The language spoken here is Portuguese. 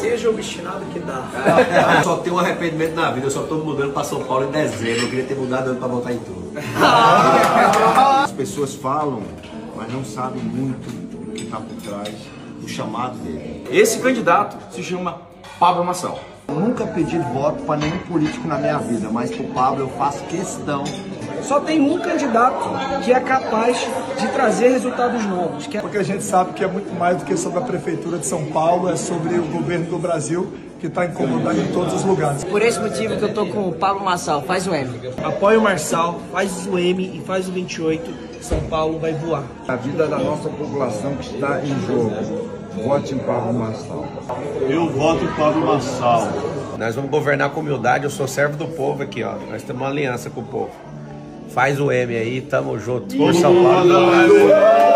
seja obstinado que dá. Ah, só tenho um arrependimento na vida, eu só estou mudando para São Paulo em dezembro, eu queria ter mudado para voltar em tudo. As pessoas falam, mas não sabem muito o que está por trás do chamado dele. Esse candidato se chama Pablo Marçal. Eu nunca pedi voto para nenhum político na minha vida, mas pro Pablo eu faço questão. Só tem um candidato que é capaz de trazer resultados novos. Porque a gente sabe que é muito mais do que sobre a Prefeitura de São Paulo, é sobre o governo do Brasil, que está incomodando em todos os lugares. Por esse motivo que eu tô com o Pablo Marçal, faz o M. Apoia o Marçal, faz o M e faz o 28, São Paulo vai voar. A vida da nossa população que está em jogo. Vote em Pablo Marçal. Eu voto em Pablo Marçal. Nós vamos governar com humildade, eu sou servo do povo aqui, ó. Nós temos uma aliança com o povo. Faz o M aí, tamo junto. Por São Paulo.